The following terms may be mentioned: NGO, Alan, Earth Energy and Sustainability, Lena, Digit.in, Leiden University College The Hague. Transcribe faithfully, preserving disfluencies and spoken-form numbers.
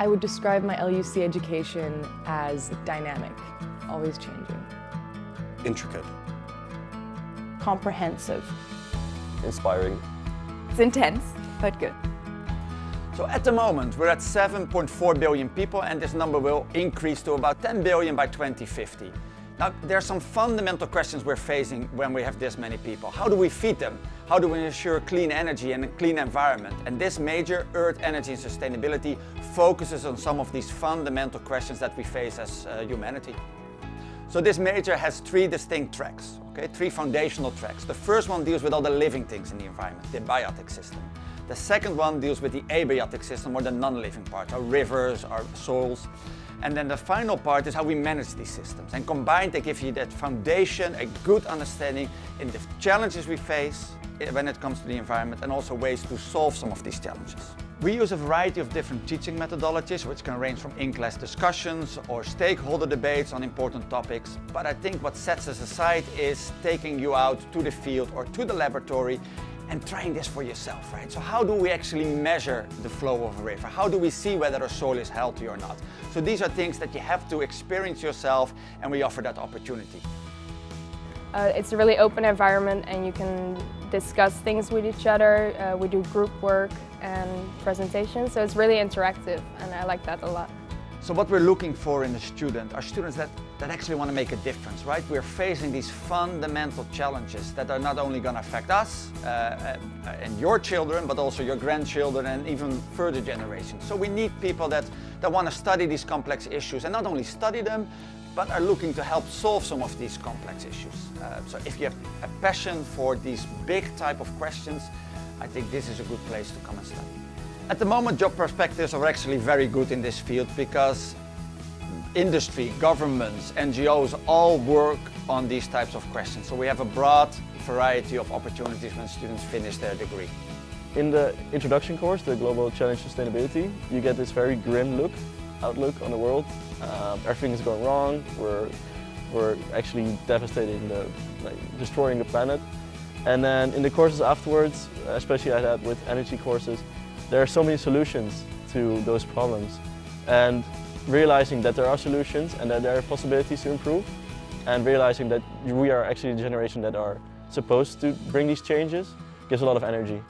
I would describe my L U C education as dynamic, always changing. Intricate. Comprehensive. Inspiring. It's intense, but good. So at the moment, we're at seven point four billion people, and this number will increase to about ten billion by twenty fifty. Now, there are some fundamental questions we're facing when we have this many people. How do we feed them? How do we ensure clean energy and a clean environment? And this major, Earth Energy and Sustainability, focuses on some of these fundamental questions that we face as uh, humanity. So this major has three distinct tracks, okay? Three foundational tracks. The first one deals with all the living things in the environment, the biotic system. The second one deals with the abiotic system, or the non-living part, our rivers, our soils. And then the final part is how we manage these systems. And combined, they give you that foundation, a good understanding in the challenges we face when it comes to the environment, and also ways to solve some of these challenges. We use a variety of different teaching methodologies, which can range from in-class discussions or stakeholder debates on important topics. But I think what sets us aside is taking you out to the field or to the laboratory and trying this for yourself, right? So how do we actually measure the flow of a river? How do we see whether our soil is healthy or not? So these are things that you have to experience yourself, and we offer that opportunity. Uh, it's a really open environment, and you can discuss things with each other. Uh, we do group work and presentations, so it's really interactive, and I like that a lot. So what we're looking for in a student are students that, that actually want to make a difference, right? We're facing these fundamental challenges that are not only going to affect us uh, and your children, but also your grandchildren and even further generations. So we need people that, that want to study these complex issues, and not only study them, but are looking to help solve some of these complex issues. Uh, so if you have a passion for these big type of questions, I think this is a good place to come and study. At the moment, job perspectives are actually very good in this field, because industry, governments, N G Os all work on these types of questions. So we have a broad variety of opportunities when students finish their degree. In the introduction course, the Global Challenge Sustainability, you get this very grim look, outlook on the world. Uh, everything is going wrong. We're, we're actually devastating, the, like, destroying the planet. And then in the courses afterwards, especially I had with energy courses, there are so many solutions to those problems, and realizing that there are solutions and that there are possibilities to improve, and realizing that we are actually the generation that are supposed to bring these changes, gives a lot of energy.